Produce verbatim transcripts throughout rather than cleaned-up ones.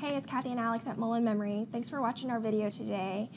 Hey, it's Cathy and Alex at Mullen Memory. Thanks for watching our video today.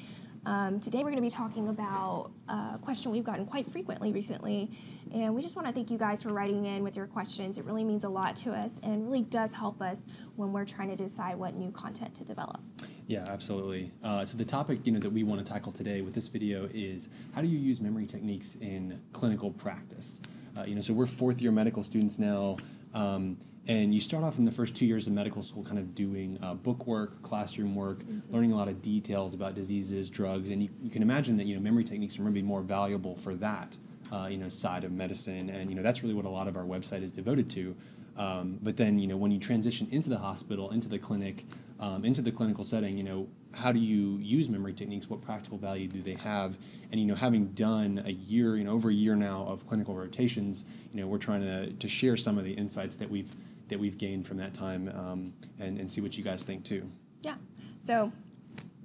Um, today we're going to be talking about a question we've gotten quite frequently recently, and we just want to thank you guys for writing in with your questions. It really means a lot to us and really does help us when we're trying to decide what new content to develop. Yeah, absolutely. Uh, so the topic you know that we want to tackle today with this video is how do you use memory techniques in clinical practice? Uh, you know, so we're fourth year medical students now. Um, And you start off in the first two years of medical school kind of doing uh, book work, classroom work, mm-hmm. learning a lot of details about diseases, drugs, and you, you can imagine that you know memory techniques are going to be more valuable for that uh, you know side of medicine, and you know that's really what a lot of our website is devoted to. Um, but then you know when you transition into the hospital, into the clinic, um, into the clinical setting, you know how do you use memory techniques? What practical value do they have? And you know having done a year, you know over a year now of clinical rotations, you know we're trying to to share some of the insights that we've that we've gained from that time um, and, and see what you guys think too. Yeah. So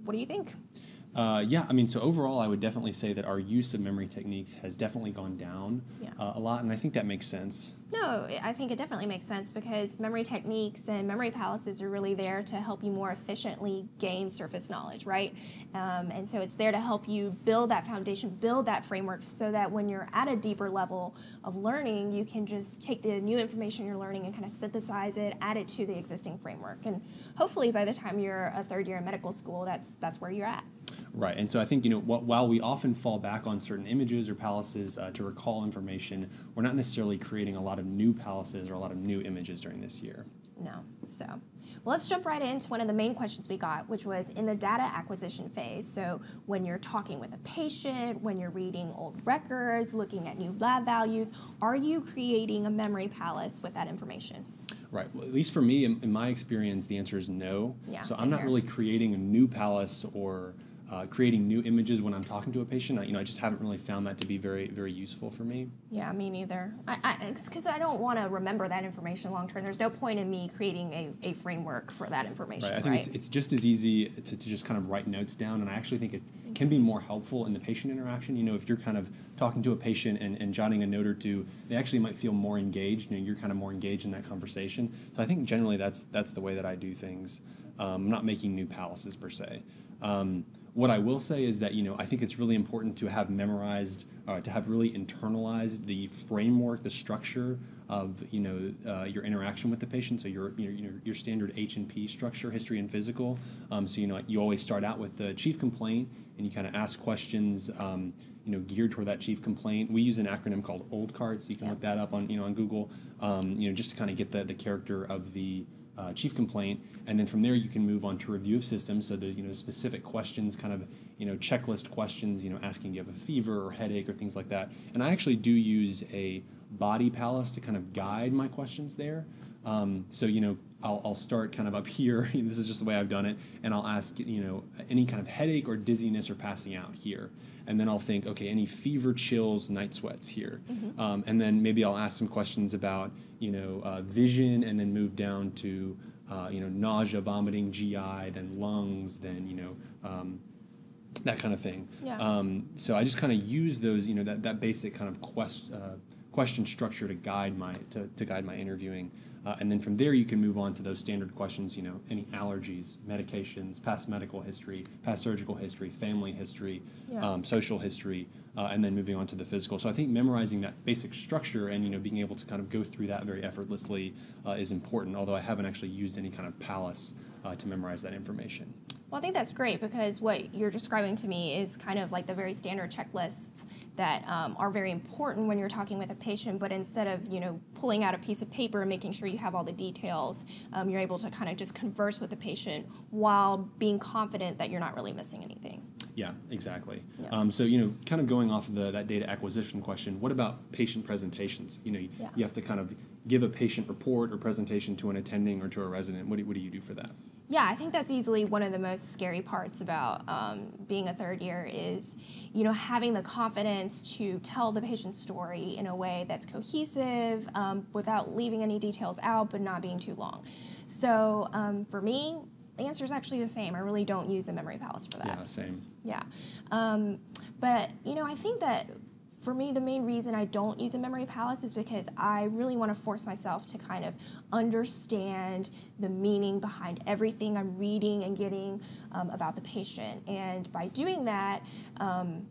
what do you think? Uh, yeah, I mean, so overall I would definitely say that our use of memory techniques has definitely gone down yeah. uh, a lot, and I think that makes sense. No, I think it definitely makes sense because memory techniques and memory palaces are really there to help you more efficiently gain surface knowledge, right? Um, and so it's there to help you build that foundation, build that framework so that when you're at a deeper level of learning, you can just take the new information you're learning and kind of synthesize it, add it to the existing framework. And hopefully by the time you're a third year in medical school, that's, that's where you're at. Right, and so I think you know while we often fall back on certain images or palaces uh, to recall information, we're not necessarily creating a lot of new palaces or a lot of new images during this year. No, so well, let's jump right into one of the main questions we got, which was in the data acquisition phase. So when you're talking with a patient, when you're reading old records, looking at new lab values, are you creating a memory palace with that information? Right. Well, at least for me, in, in my experience, the answer is no. Yeah, so I'm not here. really creating a new palace or Uh, creating new images when I'm talking to a patient. I, you know, I just haven't really found that to be very, very useful for me. Yeah, me neither. I, I, because I don't want to remember that information long term. There's no point in me creating a, a framework for that information. Right. I think right? It's, it's just as easy to, to just kind of write notes down, and I actually think it can be more helpful in the patient interaction. You know, if you're kind of talking to a patient and, and jotting a note or two, they actually might feel more engaged. You know, you're kind of more engaged in that conversation. So I think generally that's that's the way that I do things. Um, I'm not making new palaces per se. Um, What I will say is that, you know, I think it's really important to have memorized, uh, to have really internalized the framework, the structure of, you know, uh, your interaction with the patient. So your, your, your standard H and P structure, history and physical. Um, so, you know, you always start out with the chief complaint and you kind of ask questions, um, you know, geared toward that chief complaint. We use an acronym called OLD CARTS. You can yeah. look that up on, you know, on Google, um, you know, just to kind of get the, the character of the Uh, chief complaint, and then from there you can move on to review of systems. So there's you know specific questions, kind of you know checklist questions, you know asking do you have a fever or headache or things like that. And I actually do use a body palace to kind of guide my questions there. Um, so you know I'll, I'll start kind of up here. This is just the way I've done it, and I'll ask you know any kind of headache or dizziness or passing out here, and then I'll think okay any fever, chills, night sweats here, mm-hmm. um, and then maybe I'll ask some questions about you know uh, vision, and then move down to uh, you know nausea, vomiting, G I, then lungs, then you know. Um, that kind of thing. Yeah. Um, so I just kind of use those, you know, that, that basic kind of quest, uh, question structure to guide my, to, to guide my interviewing. Uh, and then from there you can move on to those standard questions, you know, any allergies, medications, past medical history, past surgical history, family history, yeah. um, social history, uh, and then moving on to the physical. So I think memorizing that basic structure and, you know, being able to kind of go through that very effortlessly uh, is important, although I haven't actually used any kind of palace uh, to memorize that information. Well, I think that's great because what you're describing to me is kind of like the very standard checklists that um, are very important when you're talking with a patient, but instead of, you know, pulling out a piece of paper and making sure you have all the details, um, you're able to kind of just converse with the patient while being confident that you're not really missing anything. Yeah, exactly. Yeah. Um, so, you know, kind of going off of the, that data acquisition question, what about patient presentations? You know, you, yeah. you have to kind of give a patient report or presentation to an attending or to a resident. What do, what do you do for that? Yeah, I think that's easily one of the most scary parts about um, being a third year is, you know, having the confidence to tell the patient's story in a way that's cohesive, um, without leaving any details out, but not being too long. So um, for me, the answer is actually the same. I really don't use a memory palace for that. Yeah, same. Yeah. Um, but, you know, I think that for me, the main reason I don't use a memory palace is because I really want to force myself to kind of understand the meaning behind everything I'm reading and getting um, about the patient. And by doing that, um,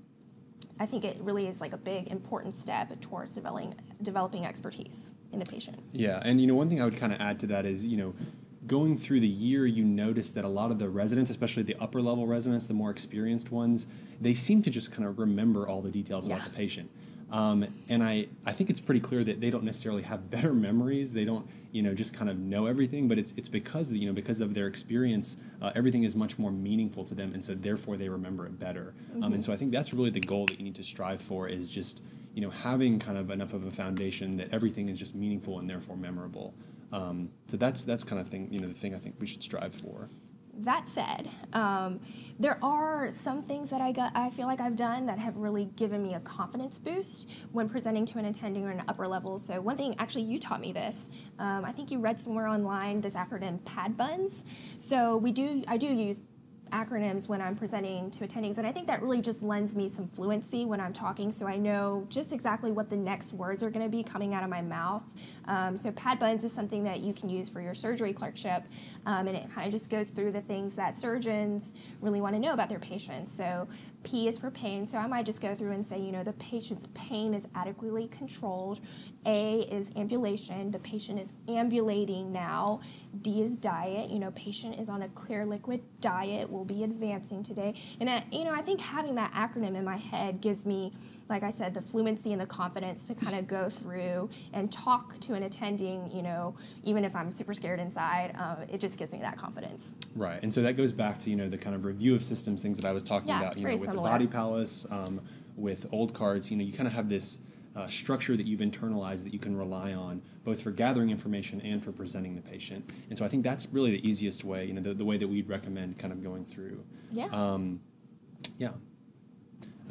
I think it really is like a big important step towards developing developing expertise in the patient. Yeah, and you know, one thing I would kind of add to that is, you know, going through the year, you notice that a lot of the residents, especially the upper level residents, the more experienced ones, they seem to just kind of remember all the details yeah. about the patient. Um, and I, I think it's pretty clear that they don't necessarily have better memories. They don't, you know, just kind of know everything, but it's, it's because, you know, because of their experience, uh, everything is much more meaningful to them. And so therefore they remember it better. Mm-hmm. Um, and so I think that's really the goal that you need to strive for, is just, you know, having kind of enough of a foundation that everything is just meaningful and therefore memorable. Um, so that's that's kind of thing, you know, the thing I think we should strive for. That said, um, there are some things that I got, I feel like I've done that have really given me a confidence boost when presenting to an attending or an upper level. So one thing, actually, you taught me this. Um, I think you read somewhere online this acronym PADBUNS. So we do, I do use acronyms when I'm presenting to attendings, and I think that really just lends me some fluency when I'm talking, so I know just exactly what the next words are going to be coming out of my mouth. Um, so PADBUNS is something that you can use for your surgery clerkship, um, and it kind of just goes through the things that surgeons really want to know about their patients. So P is for pain, so I might just go through and say, you know, the patient's pain is adequately controlled. A is ambulation, the patient is ambulating now. D is diet, you know, patient is on a clear liquid diet, will be advancing today. And I, you know, I think having that acronym in my head gives me, like I said, the fluency and the confidence to kind of go through and talk to an attending, you know, even if I'm super scared inside, um, it just gives me that confidence. Right, and so that goes back to, you know, the kind of review of systems, things that I was talking yeah, about, you know, with similar. The Body Palace, um, with old cards, you know, you kind of have this Uh, structure that you've internalized that you can rely on, both for gathering information and for presenting the patient. And so I think that's really the easiest way, you know, the, the way that we'd recommend kind of going through. Yeah. Um, yeah.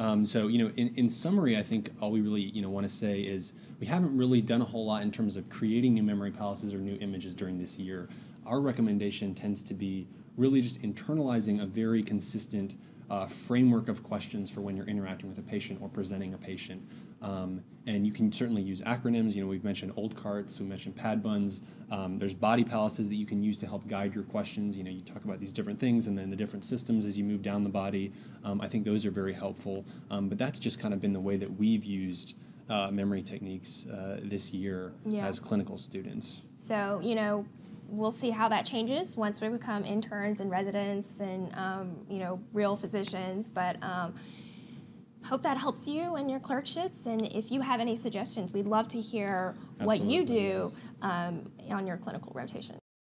Um, so, you know, in, in summary, I think all we really, you know, want to say is we haven't really done a whole lot in terms of creating new memory palaces or new images during this year. Our recommendation tends to be really just internalizing a very consistent uh, framework of questions for when you're interacting with a patient or presenting a patient. Um, and you can certainly use acronyms. You know, we've mentioned old carts, we mentioned PADBUNS. Um, there's body palaces that you can use to help guide your questions. You know, you talk about these different things and then the different systems as you move down the body. Um, I think those are very helpful. Um, but that's just kind of been the way that we've used uh, memory techniques uh, this year yeah. as clinical students. So, you know, we'll see how that changes once we become interns and residents and, um, you know, real physicians. But um, hope that helps you in your clerkships, and if you have any suggestions, we'd love to hear Absolutely. What you do um, on your clinical rotation.